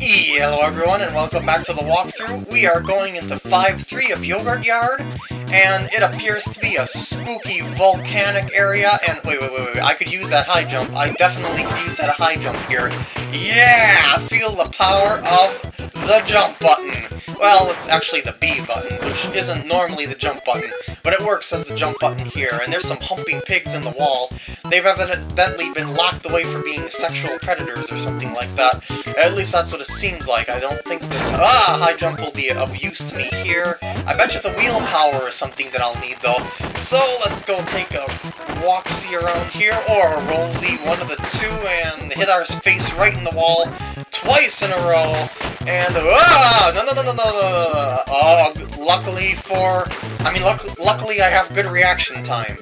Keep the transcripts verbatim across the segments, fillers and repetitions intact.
E, hello everyone, and welcome back to the walkthrough. We are going into five three of Yogurt Yard, and it appears to be a spooky volcanic area, and wait, wait, wait, wait, I could use that high jump. I definitely could use that high jump here. Yeah! Feel the power of the jump button. Well, it's actually the B button, which isn't normally the jump button, but it works as the jump button here, and there's some humping pigs in the wall. They've evidently been locked away for being sexual predators or something like that. At least that's what it seems like. I don't think this ah, high jump will be of use to me here. I bet you the wheel power is something that I'll need, though. So let's go take a walk-see around here, or a roll-see, one of the two, and hit our face right in the wall twice in a row. And ah, no, no, no, no, no, no. Oh, luckily for, I mean, luck luckily I have good reaction time.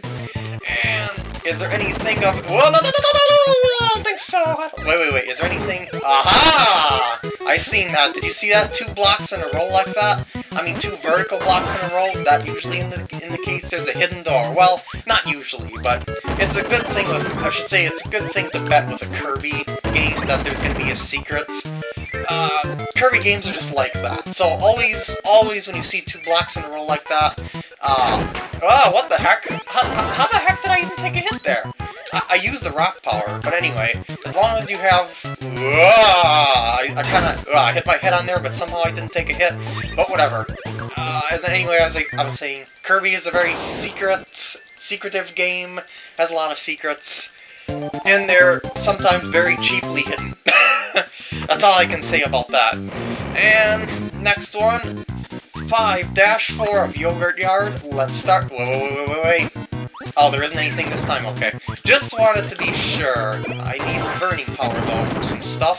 And is there anything of? Well, no, no, no, no, no, I don't think so. I don't, wait, wait, wait. Is there anything? Aha! I seen that. Did you see that? Two blocks in a row like that. I mean, two vertical blocks in a row. That usually indi indicates there's a hidden door. Well, not usually, but it's a good thing with. I should say it's a good thing to bet with a Kirby game that there's gonna be a secret. Uh, Kirby games are just like that. So always, always when you see two blocks in a row like that, uh, oh, what the heck? How, how the heck did I even take a hit there? I, I used the rock power, but anyway, as long as you have, uh, I, I kind of, uh, I hit my head on there, but somehow I didn't take a hit, but whatever. Uh, and then anyway, I was like, I was saying, Kirby is a very secret, secretive game, has a lot of secrets, and they're sometimes very cheaply hidden. That's all I can say about that. And next one, five dash four of Yogurt Yard. Let's start. Wait, wait, wait, wait, wait. Oh, there isn't anything this time, okay. Just wanted to be sure. I need burning power, though, for some stuff.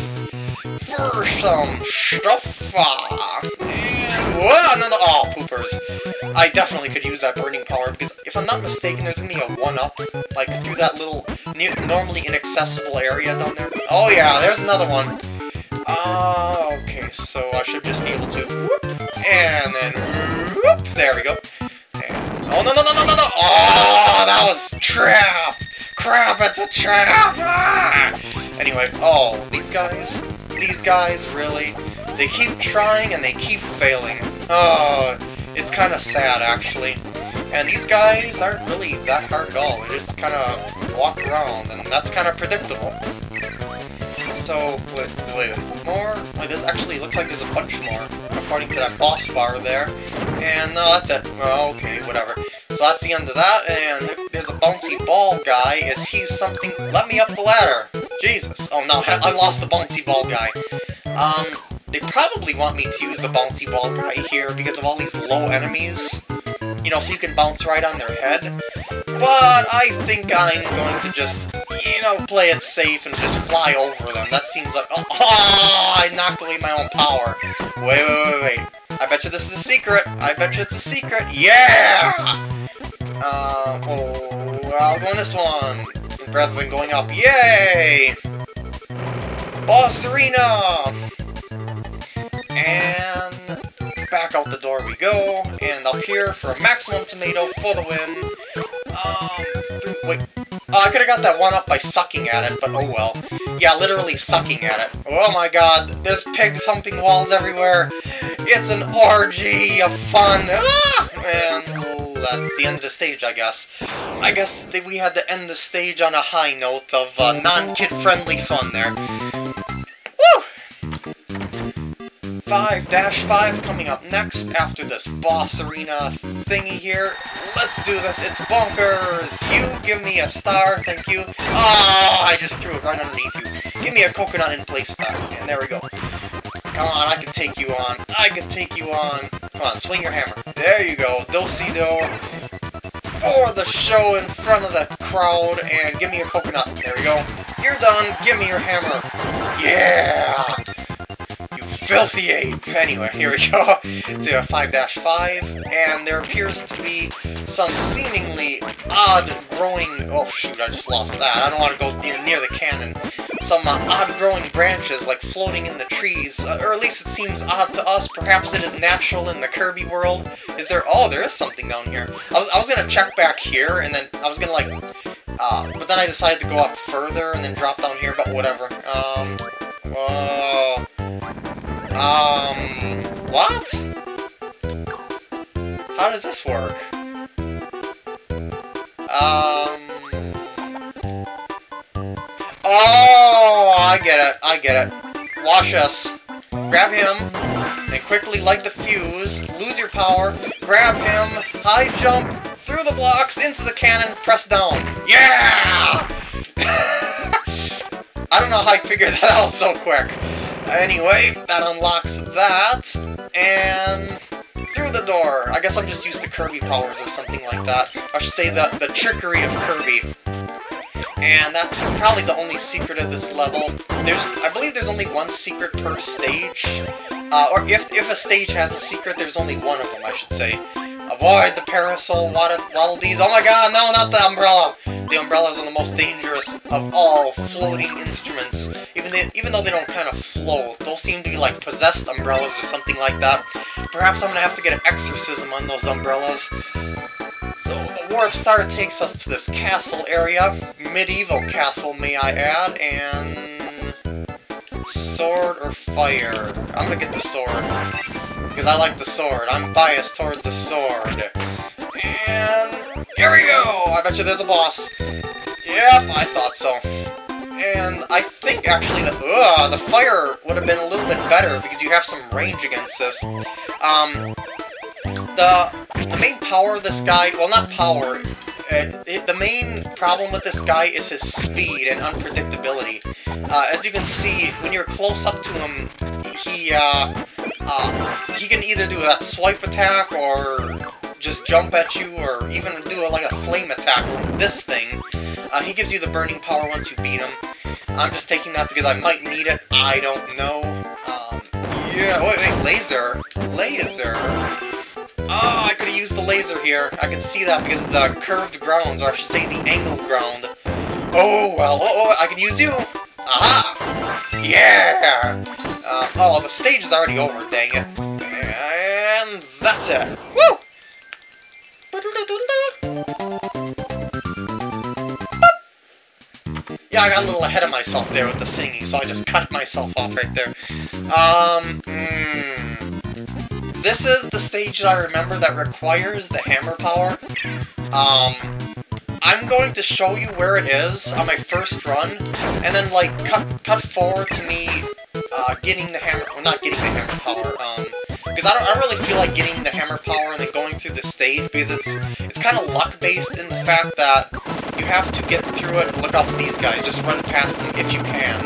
For some stuff. And, whoa, no, no, oh, poopers. I definitely could use that burning power, because if I'm not mistaken, there's going to be a one-up, like, through that little, normally inaccessible area down there. Oh, yeah, there's another one. Ah, uh, okay, so I should just be able to whoop, and then whoop, there we go. And, oh, no, no, no, no, no, no! Oh, that was trap! Crap, it's a trap! Ah! Anyway, oh, these guys, these guys, really, they keep trying and they keep failing. Oh, it's kind of sad, actually. And these guys aren't really that hard at all, they just kind of walk around, and that's kind of predictable. So, wait, wait, more? Wait, this actually looks like there's a bunch more, according to that boss bar there. And, no, uh, that's it. Well, okay, whatever. So that's the end of that, and there's a bouncy ball guy. Is he something? Let me up the ladder. Jesus. Oh, no, I lost the bouncy ball guy. Um, they probably want me to use the bouncy ball guy here because of all these low enemies. You know, so you can bounce right on their head. But I think I'm going to just, you know, play it safe and just fly over them. That seems like, oh, oh, I knocked away my own power. Wait, wait, wait, wait. I bet you this is a secret. I bet you it's a secret. Yeah! Uh, oh, I'll go on this one. Rather than going up. Yay! Boss arena! And back out the door we go, and up here for a maximum tomato for the win. Um, through, wait, oh, I could have got that one up by sucking at it, but oh well. Yeah, literally sucking at it. Oh my god, there's pigs humping walls everywhere. It's an orgy of fun. Ah! And well, that's the end of the stage, I guess. I guess that we had to end the stage on a high note of uh, non-kid-friendly fun there. five dash five coming up next after this boss arena thingy here. Let's do this. It's bonkers. You give me a star. Thank you. Ah, oh, I just threw it right underneath you. Give me a coconut in place of that. And there we go. Come on, I can take you on. I can take you on. Come on, swing your hammer. There you go. Do-si-do. For the show in front of the crowd. And give me a coconut. There we go. You're done. Give me your hammer. Yeah. Filthy ape! Anyway, here we go to a five dash five, and there appears to be some seemingly odd growing, oh shoot, I just lost that, I don't want to go near, near the cannon, some uh, odd growing branches like floating in the trees, uh, or at least it seems odd to us, perhaps it is natural in the Kirby world. Is there, oh, there is something down here. I was, I was gonna check back here, and then I was gonna like, uh, but then I decided to go up further and then drop down here, but whatever. Um, uh, Um, what? How does this work? Um... Oh, I get it, I get it. Watch us. Grab him, and quickly light the fuse, lose your power, grab him, high jump, through the blocks, into the cannon, press down. Yeah! I don't know how I figured that out so quick. Anyway, that unlocks that, and through the door. I guess I'm just used to Kirby powers or something like that. I should say the, the trickery of Kirby. And that's probably the only secret of this level. There's, I believe there's only one secret per stage. Uh, or if, if a stage has a secret, there's only one of them, I should say. Avoid the parasol, waddle dees. Oh my god, no, not the umbrella! The umbrellas are the most dangerous of all floating instruments. Even, they, even though they don't kind of float, those seem to be like possessed umbrellas or something like that. Perhaps I'm gonna have to get an exorcism on those umbrellas. So, the Warp Star takes us to this castle area, medieval castle, may I add, and... sword or fire? I'm gonna get the sword, because I like the sword. I'm biased towards the sword. And... here we go! I bet you there's a boss. Yep, I thought so. And I think, actually, the, uh, the fire would have been a little bit better, because you have some range against this. Um... The... The main power of this guy, well not power, uh, it, the main problem with this guy is his speed and unpredictability. Uh, as you can see, when you're close up to him, he uh, uh, he can either do that swipe attack or just jump at you or even do a, like a flame attack like this thing. Uh, he gives you the burning power once you beat him. I'm just taking that because I might need it, I don't know. Um, yeah, wait, wait, laser, laser... Oh, I could've used the laser here. I can see that because of the curved grounds, or I should say the angled ground. Oh, well, oh, oh I can use you! Aha! Yeah! Uh, oh, the stage is already over, dang it. And that's it. Woo! Yeah, I got a little ahead of myself there with the singing, so I just cut myself off right there. Um, mm, This is the stage that I remember that requires the hammer power. Um, I'm going to show you where it is on my first run, and then like cut cut forward to me uh, getting the hammer. Well, not getting the hammer power. Um, because I don't. I really feel like getting the hammer power and then going through the stage because it's it's kind of luck based in the fact that you have to get through it. Look out for these guys. Just run past them if you can.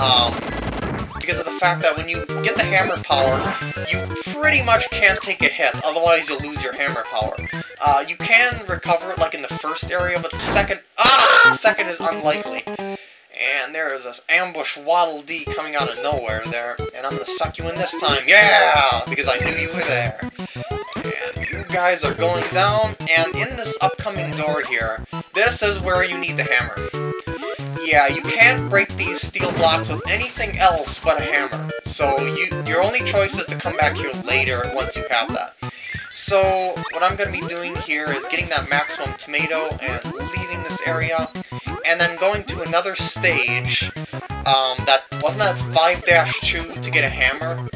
Um. Because of the fact that when you get the hammer power, you pretty much can't take a hit, otherwise you'll lose your hammer power. Uh, you can recover it like in the first area, but the second, ah, second is unlikely. And there is this ambush Waddle Dee coming out of nowhere there, and I'm gonna suck you in this time, yeah, because I knew you were there. And you guys are going down, and in this upcoming door here, this is where you need the hammer. Yeah, you can't break these steel blocks with anything else but a hammer. So you, your only choice is to come back here later once you have that. So what I'm going to be doing here is getting that maximum tomato and leaving this area. And then going to another stage. Um, that wasn't that five dash two to get a hammer.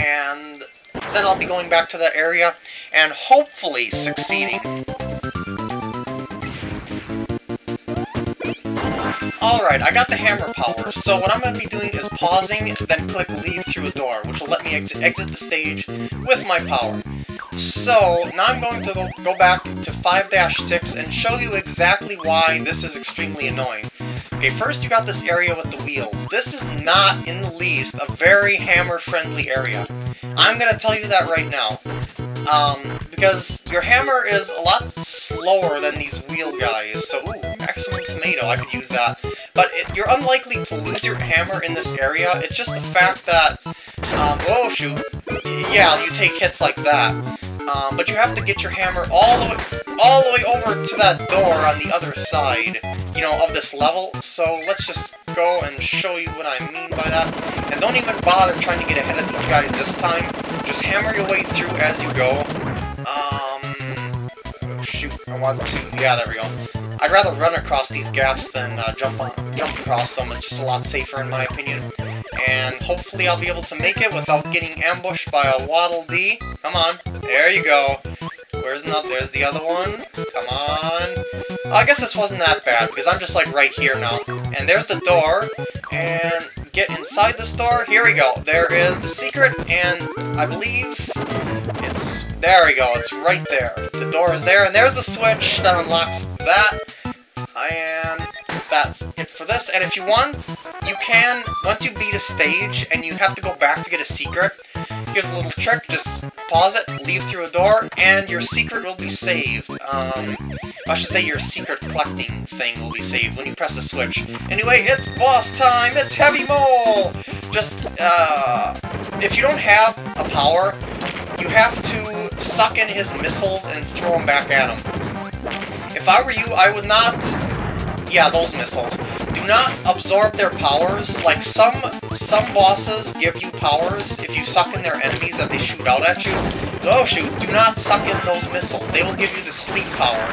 And then I'll be going back to that area and hopefully succeeding. Alright, I got the hammer power, so what I'm going to be doing is pausing, then click leave through a door, which will let me ex exit the stage with my power. So, now I'm going to go, go back to five dash six and show you exactly why this is extremely annoying. Okay, first you got this area with the wheels. This is not, in the least, a very hammer-friendly area. I'm going to tell you that right now. Um, because your hammer is a lot slower than these wheel guys, so, ooh, maximum tomato, I could use that. But it, you're unlikely to lose your hammer in this area, it's just the fact that, um, oh shoot, yeah, you take hits like that. Um, but you have to get your hammer all the way, all the way over to that door on the other side, you know, of this level, so let's just go and show you what I mean by that. And don't even bother trying to get ahead of these guys this time. Just hammer your way through as you go. Um, oh shoot, I want to, yeah, there we go. I'd rather run across these gaps than uh, jump on, jump across them. It's just a lot safer in my opinion. and hopefully I'll be able to make it without getting ambushed by a Waddle Dee. Come on. There you go. Where's not? There's the other one. Come on. I guess this wasn't that bad, because I'm just, like, right here now. And there's the door. And get inside this door. Here we go. There is the secret, and I believe it's... There we go. It's right there. The door is there, and there's the switch that unlocks that. And that's it for this. And if you want, you can, once you beat a stage, and you have to go back to get a secret, here's a little trick, just pause it, leave through a door, and your secret will be saved. Um, I should say your secret collecting thing will be saved when you press the switch. Anyway, it's boss time! It's Heavy Mole! Just, uh, if you don't have a power, you have to suck in his missiles and throw them back at him. If I were you, I would not... Yeah, those missiles. Do not absorb their powers. Like, some some bosses give you powers if you suck in their enemies that they shoot out at you. Oh shoot, do not suck in those missiles. They will give you the sleep power,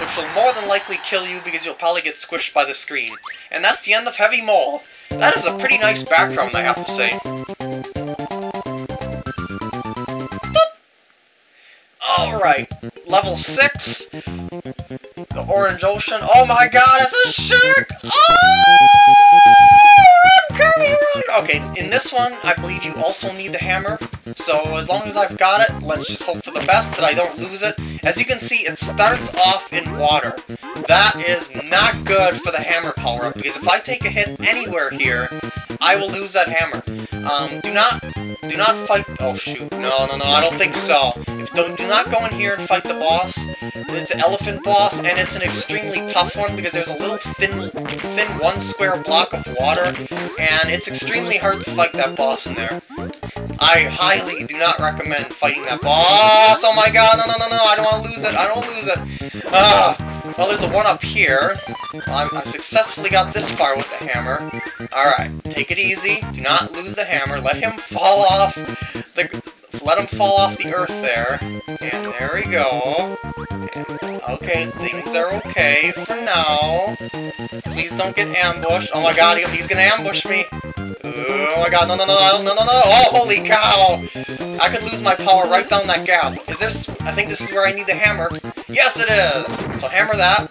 which will more than likely kill you because you'll probably get squished by the screen. And that's the end of Heavy Mole. That is a pretty nice background, I have to say. Alright, level six. The Orange Ocean. Oh my god, it's a shark! Oh! Run, Kirby, run! Okay, in this one, I believe you also need the hammer. So as long as I've got it, let's just hope for the best that I don't lose it. As you can see, it starts off in water. That is not good for the hammer power-up, because if I take a hit anywhere here, I will lose that hammer. Um, do not... Do not fight... Oh, shoot. No, no, no, I don't think so. If, do, do not go in here and fight the boss. It's an elephant boss, and it's an extremely tough one because there's a little thin, thin one square block of water, and it's extremely hard to fight that boss in there. I highly do not recommend fighting that boss. Oh, my God. No, no, no, no. I don't want to lose it. I don't want to lose it. Ah. Well, there's a one up here. I, I successfully got this far with the hammer. Alright. Take it easy. Do not lose the hammer. Let him fall off. Off the, let him fall off the earth there, and there we go. And, okay, things are okay for now. Please don't get ambushed. Oh my god, he's gonna ambush me. Oh my god, no, no, no, no, no, no, no. Oh, holy cow. I could lose my power right down that gap. Is this, I think this is where I need the hammer. Yes, it is. So hammer that,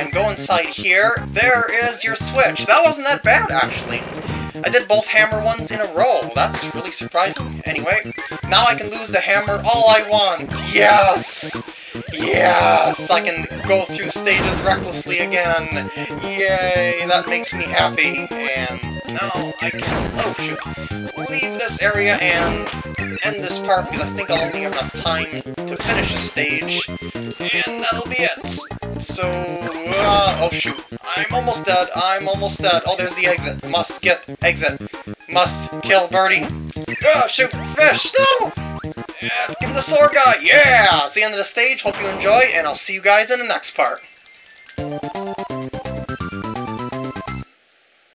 and go inside here. There is your switch. That wasn't that bad, actually. I did both hammer ones in a row. That's really surprising. Anyway, now I can lose the hammer all I want. Yes! Yes! I can go through stages recklessly again. Yay! That makes me happy. And no, I can't. Oh, shoot. Leave this area and end this part because I think I'll only have enough time to finish a stage. And that'll be it. So, uh, oh, shoot. I'm almost dead. I'm almost dead. Oh, there's the exit. Must get exit. Must kill Birdie. Oh, shoot. Fish. No! And give him the sword guy. Yeah! It's the end of the stage. Hope you enjoy, and I'll see you guys in the next part.